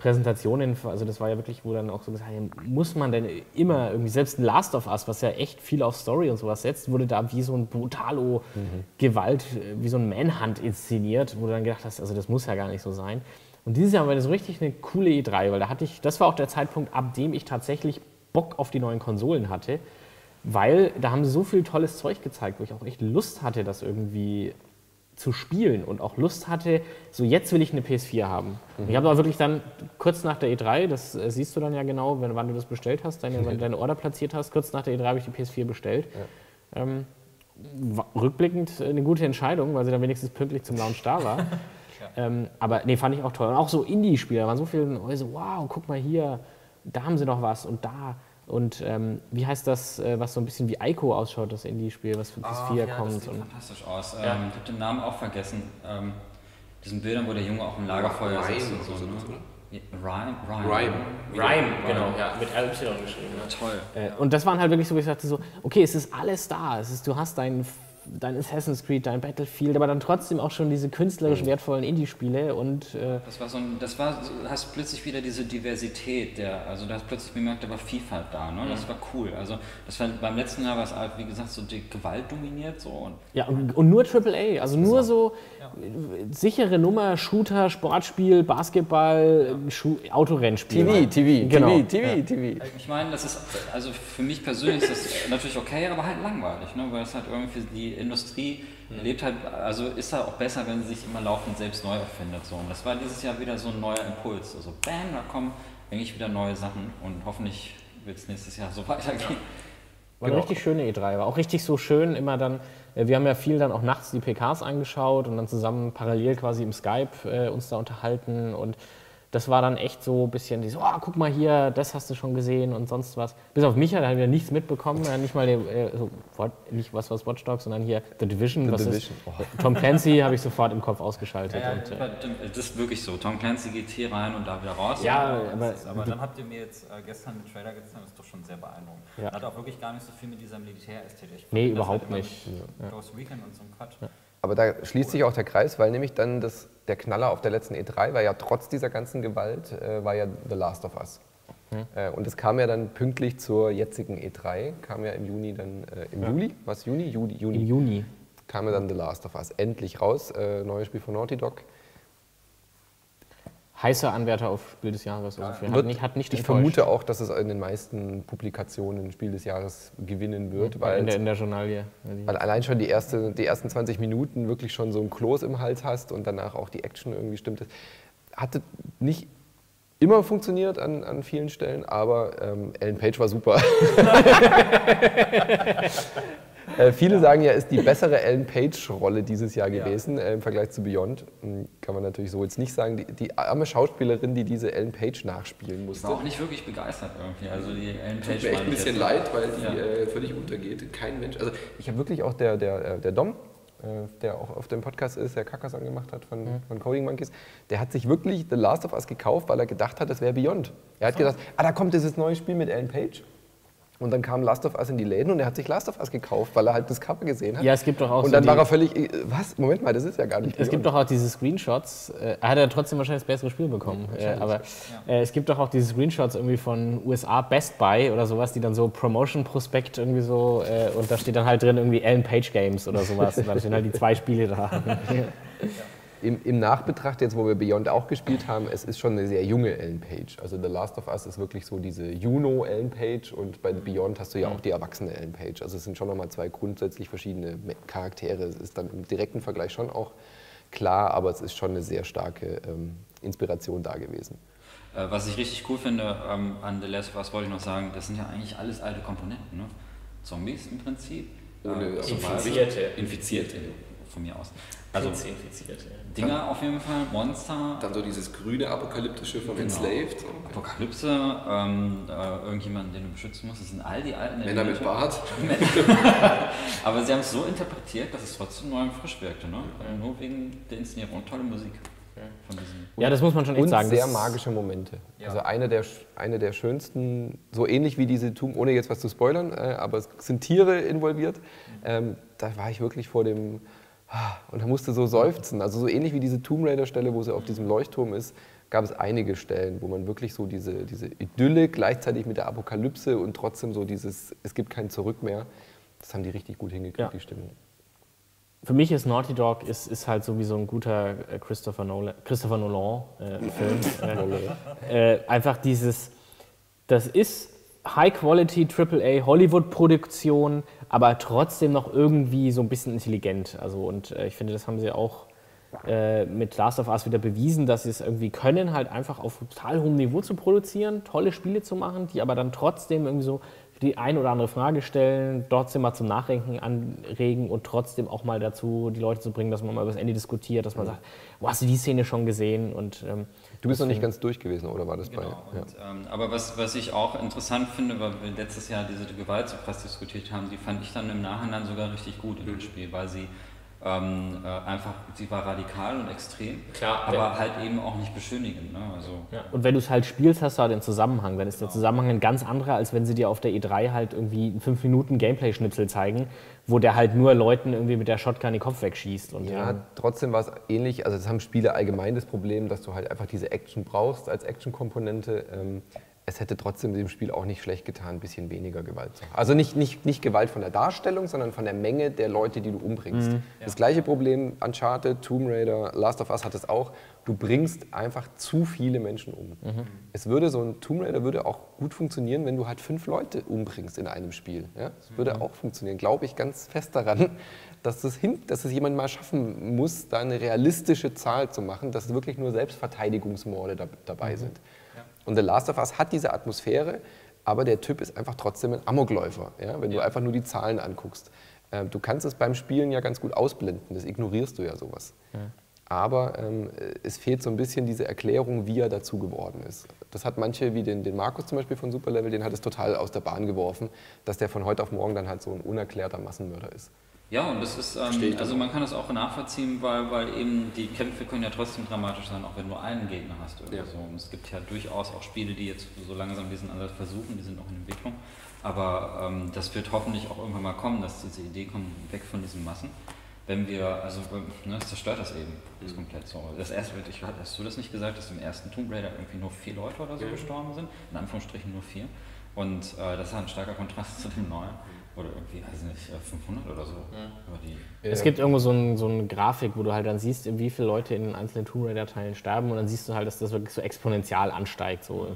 Präsentationen, also das war ja wirklich, wo dann auch so gesagt haben, muss man denn immer irgendwie, selbst ein Last of Us, was ja echt viel auf Story und sowas setzt, wurde da wie so ein Brutalo-Gewalt, wie so ein Manhunt inszeniert, wo du dann gedacht hast, also das muss ja gar nicht so sein. Und dieses Jahr war das so richtig eine coole E3, weil da hatte ich, das war auch der Zeitpunkt, ab dem ich tatsächlich Bock auf die neuen Konsolen hatte, weil da haben sie so viel tolles Zeug gezeigt, wo ich auch echt Lust hatte, das irgendwie zu spielen und auch Lust hatte, so jetzt will ich eine PS4 haben. Ich habe da wirklich dann kurz nach der E3, das siehst du dann ja genau, wann du das bestellt hast, deine Order platziert hast, kurz nach der E3 habe ich die PS4 bestellt. Ja. Rückblickend eine gute Entscheidung, weil sie dann wenigstens pünktlich zum Launch da war. Ja. Aber nee, fand ich auch toll. Und auch so Indie-Spiele, da waren so viele, so, wow, guck mal hier, da haben sie noch was und da. Und wie heißt das, was so ein bisschen wie Ico ausschaut, das Indie-Spiel, was für PS4 kommt? Das sieht fantastisch aus. Ja. Ich habe den Namen auch vergessen. Diesen Bildern, wo der Junge auch im Lagerfeuer sitzt und so. Ne? Rhyme, genau, ja, mit L geschrieben. Ja, toll. Und das waren halt wirklich so, wie ich sagte, so, okay, es ist alles da. Es ist, du hast dein Assassin's Creed, dein Battlefield, aber dann trotzdem auch schon diese künstlerisch wertvollen Indie-Spiele und... da hast plötzlich wieder diese Diversität, da hast plötzlich bemerkt, da war Vielfalt da, ne? Das war cool. Also das war, beim letzten Jahr war es halt, wie gesagt, so die Gewalt dominiert. So und nur AAA, also nur so sichere Nummer, Shooter, Sportspiel, Basketball, Autorennspiel. TV. Ich meine, das ist, also für mich persönlich ist das natürlich okay, aber halt langweilig, ne? Weil es halt irgendwie die Industrie lebt halt, also ist halt auch besser, wenn sie sich immer laufend selbst neu erfindet. So. Und das war dieses Jahr wieder so ein neuer Impuls. Also bam, da kommen eigentlich wieder neue Sachen und hoffentlich wird es nächstes Jahr so weitergehen. War eine richtig schöne E3, war auch richtig so schön immer dann, wir haben ja viel dann auch nachts die PKs angeschaut und dann zusammen parallel quasi im Skype uns da unterhalten und das war dann echt so ein bisschen, die so, oh, guck mal hier, das hast du schon gesehen und sonst was. Bis auf Micha, da haben wir nichts mitbekommen, nicht mal nicht was Watch Dogs, sondern hier The Division. Tom Clancy habe ich sofort im Kopf ausgeschaltet. Das ist wirklich so, Tom Clancy geht hier rein und da wieder raus. Ja, aber dann habt ihr mir jetzt gestern den Trailer gezeigt, das ist doch schon sehr beeindruckend. Ja. Hat auch wirklich gar nicht so viel mit dieser Militärästhetik. Nee, überhaupt nicht. Ghost Weekend und so ein Quatsch. Ja. Aber da schließt sich auch der Kreis, weil nämlich dann der Knaller auf der letzten E3 war ja trotz dieser ganzen Gewalt, war ja The Last of Us. Und es kam ja dann pünktlich zur jetzigen E3, kam ja im Juni dann, im Juni kam ja dann The Last of Us endlich raus, neues Spiel von Naughty Dog. Heißer Anwärter auf Spiel des Jahres. Also hat nicht ich vermute auch, dass es in den meisten Publikationen Spiel des Jahres gewinnen wird. In der Journalie. Weil allein schon die ersten 20 Minuten wirklich schon so ein Kloß im Hals hast und danach auch die Action irgendwie stimmt. Hatte nicht immer funktioniert an vielen Stellen, aber Ellen Page war super. Viele sagen ja, ist die bessere Ellen Page-Rolle dieses Jahr gewesen im Vergleich zu Beyond. Kann man natürlich so jetzt nicht sagen. Die arme Schauspielerin, die diese Ellen Page nachspielen musste. Ich war auch nicht wirklich begeistert irgendwie. Also die Ellen Page tut mir echt ein bisschen leid, weil die völlig untergeht. Kein Mensch. Also ich habe wirklich auch der Dom, der auch auf dem Podcast ist, der Kackersan gemacht hat von Coding Monkeys, der hat sich wirklich The Last of Us gekauft, weil er gedacht hat, das wäre Beyond. Er hat gedacht, ah, da kommt dieses neue Spiel mit Ellen Page. Und dann kam Last of Us in die Läden und er hat sich Last of Us gekauft, weil er halt das Cover gesehen hat. Ja, es gibt doch auch und dann war er völlig, was? Moment mal, das ist ja gar nicht. Es gibt doch auch diese Screenshots, hat er trotzdem wahrscheinlich das bessere Spiel bekommen, aber es gibt doch auch diese Screenshots irgendwie von USA Best Buy oder sowas, die dann so Promotion-Prospekt irgendwie so, und da steht dann halt drin irgendwie Ellen Page Games oder sowas und dann stehen halt die zwei Spiele da. Im Nachbetracht, jetzt wo wir Beyond auch gespielt haben, es ist schon eine sehr junge Ellen Page. Also The Last of Us ist wirklich so diese Juno-Ellen Page und bei Beyond hast du ja auch die erwachsene Ellen Page. Also es sind schon nochmal zwei grundsätzlich verschiedene Charaktere. Es ist dann im direkten Vergleich schon auch klar, aber es ist schon eine sehr starke Inspiration da gewesen. Was ich richtig cool finde an The Last of Us, wollte ich noch sagen, das sind ja eigentlich alles alte Komponenten, ne? Zombies im Prinzip. Infizierte. Von mir aus. Also Dinger auf jeden Fall, Monster. Dann so dieses grüne Apokalyptische von Enslaved. Okay. Apokalypse, irgendjemanden, den du beschützen musst. Das sind all die alten Männer mit Bart. Aber sie haben es so interpretiert, dass es trotzdem neu und frisch wirkte. Ne? Mhm. Nur wegen der Inszenierung. Tolle Musik. Ja, das muss man schon echt sagen. Und sehr magische Momente. Ja. Also eine der schönsten, so ähnlich wie diese Tomb, ohne jetzt was zu spoilern, aber es sind Tiere involviert. Da war ich wirklich vor dem und da musste so seufzen. Also so ähnlich wie diese Tomb Raider Stelle, wo sie auf diesem Leuchtturm ist, gab es einige Stellen, wo man wirklich so diese Idylle gleichzeitig mit der Apokalypse und trotzdem so dieses, es gibt kein Zurück mehr. Das haben die richtig gut hingekriegt, die Stimmung. Für mich ist Naughty Dog ist halt so wie so ein guter Christopher Nolan-Film. Einfach dieses, das ist High-Quality, AAA, Hollywood-Produktion, aber trotzdem noch irgendwie so ein bisschen intelligent. Also, und ich finde, das haben sie auch mit Last of Us wieder bewiesen, dass sie es irgendwie können, halt einfach auf total hohem Niveau zu produzieren, tolle Spiele zu machen, die aber dann trotzdem irgendwie so die ein oder andere Frage stellen, trotzdem mal zum Nachdenken anregen und trotzdem auch mal dazu, die Leute zu bringen, dass man mal über das Ende diskutiert, dass man sagt, wo hast du die Szene schon gesehen? Und, du bist noch nicht ganz durch gewesen, oder war das bei? Und, aber was ich auch interessant finde, weil wir letztes Jahr diese Gewaltsupress diskutiert haben, die fand ich dann im Nachhinein sogar richtig gut in dem Spiel, weil sie einfach, sie war radikal und extrem, klar, aber halt eben auch nicht beschönigend. Ne? Also, Und wenn du es halt spielst, hast du halt den Zusammenhang. Dann ist der Zusammenhang ein ganz anderer, als wenn sie dir auf der E3 halt irgendwie 5 Minuten Gameplay-Schnipsel zeigen, wo der halt nur Leuten irgendwie mit der Shotgun den Kopf wegschießt. Und ja, trotzdem war es ähnlich, also das haben Spiele allgemein das Problem, dass du halt einfach diese Action brauchst als Action-Komponente. Es hätte trotzdem dem Spiel auch nicht schlecht getan, ein bisschen weniger Gewalt zu haben. Also nicht Gewalt von der Darstellung, sondern von der Menge der Leute, die du umbringst. Das gleiche Problem, Uncharted, Tomb Raider, Last of Us hat es auch. Du bringst einfach zu viele Menschen um. Es würde so ein Tomb Raider würde auch gut funktionieren, wenn du halt 5 Leute umbringst in einem Spiel. Ja? Das würde auch funktionieren, glaube ich ganz fest daran, dass es jemand mal schaffen muss, da eine realistische Zahl zu machen, dass wirklich nur Selbstverteidigungsmorde dabei sind. Und The Last of Us hat diese Atmosphäre, aber der Typ ist einfach trotzdem ein Amokläufer, ja? Wenn du einfach nur die Zahlen anguckst. Du kannst es beim Spielen ja ganz gut ausblenden, das ignorierst du ja sowas. Aber es fehlt so ein bisschen diese Erklärung, wie er dazu geworden ist. Das hat manche, wie den Markus zum Beispiel von Superlevel, den hat es total aus der Bahn geworfen, dass der von heute auf morgen dann halt so ein unerklärter Massenmörder ist. Ja, und das ist, also man kann das auch nachvollziehen, weil eben die Kämpfe können ja trotzdem dramatisch sein, auch wenn du einen Gegner hast oder so. Und es gibt ja durchaus auch Spiele, die jetzt so langsam diesen Ansatz versuchen, die sind auch in Entwicklung. Aber das wird hoffentlich auch irgendwann mal kommen, dass diese Idee kommt weg von diesen Massen. Wenn wir, also das zerstört das eben, das ist komplett so. Das erste, hast du das nicht gesagt, dass im ersten Tomb Raider irgendwie nur 4 Leute oder so gestorben sind? In Anführungsstrichen nur 4. Und das hat ein starker Kontrast zu dem neuen. Oder irgendwie, weiß nicht, 500 oder so. Es gibt irgendwo so eine Grafik, wo du halt dann siehst, wie viele Leute in den einzelnen Tomb Raider-Teilen sterben. Und dann siehst du halt, dass das wirklich so exponentiell ansteigt. So,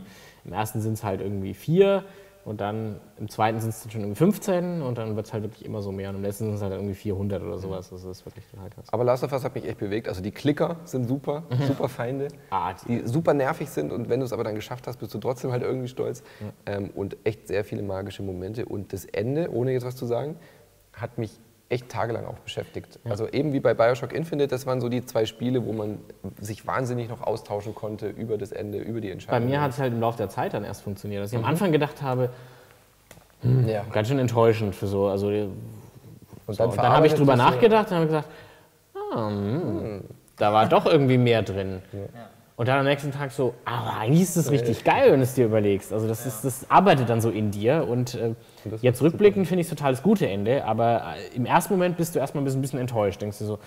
im ersten sind es halt irgendwie 4 und dann im zweiten sind es schon irgendwie 15 und dann wird es halt wirklich immer so mehr. Und im letzten sind es halt irgendwie 400 oder sowas. Das ist wirklich total krass. Aber Last of Us hat mich echt bewegt. Also die Klicker sind super, super Feinde, die super nervig sind. Und wenn du es aber dann geschafft hast, bist du trotzdem halt irgendwie stolz. Und echt sehr viele magische Momente. Und das Ende, ohne jetzt was zu sagen, hat mich echt tagelang auch beschäftigt. Also eben wie bei Bioshock Infinite, das waren so die 2 Spiele, wo man sich wahnsinnig noch austauschen konnte über das Ende, über die Entscheidung. Bei mir hat es halt im Laufe der Zeit dann erst funktioniert, dass ich am Anfang gedacht habe, ganz schön enttäuschend für so, also Und so, dann habe ich drüber nachgedacht und habe gesagt, da war doch irgendwie mehr drin. Ja. Und dann am nächsten Tag so, aber eigentlich ist das richtig geil, wenn du es dir überlegst. Also das, ist, das arbeitet dann so in dir und jetzt rückblickend finde ich es total das gute Ende, aber im ersten Moment bist du erstmal ein bisschen enttäuscht, denkst du so,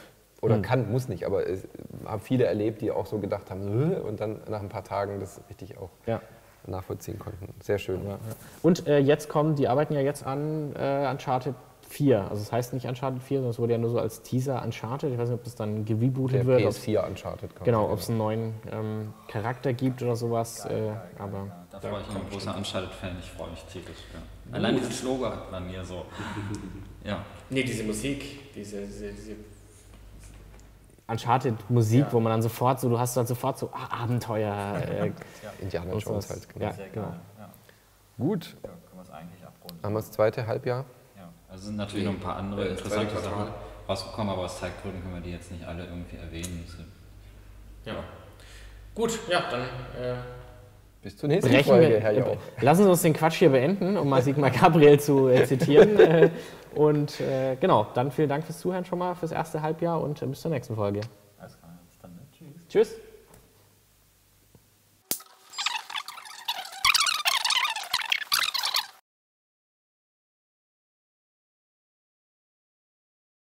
oder kann, muss nicht, aber ich habe viele erlebt, die auch so gedacht haben und dann nach ein paar Tagen das richtig auch nachvollziehen konnten. Sehr schön. Ja. Und jetzt kommen, die arbeiten ja jetzt an Uncharted 4, also es heißt nicht Uncharted 4, sondern es wurde ja nur so als Teaser Uncharted, ich weiß nicht, ob das dann gerebootet wird. PS4 Uncharted. Genau, ob es einen neuen Charakter gibt oder sowas. Aber da war ich ein großer Uncharted-Fan, ich freue mich tierisch. Ja. Allein dieses Logo hat man hier so. Ja. Nee, diese Musik, diese Uncharted-Musik, wo man dann sofort so, du hast dann sofort so Abenteuer. Indiana Jones halt. Genau. Ja, sehr genau. Ja. Gut. Ja, können wir es eigentlich abrunden. Haben wir das zweite Halbjahr? Ja. Also sind natürlich noch ein paar andere interessante Sachen rausgekommen, aber aus Zeitgründen können wir die jetzt nicht alle irgendwie erwähnen. Ja. Gut, ja, dann bis zur nächsten Folge, Herr Jauch. Lassen Sie uns den Quatsch hier beenden, um mal Sigmar Gabriel zu zitieren. Und genau, dann vielen Dank fürs Zuhören schon mal, fürs erste Halbjahr und bis zur nächsten Folge. Alles klar, bis dann. Tschüss. Tschüss.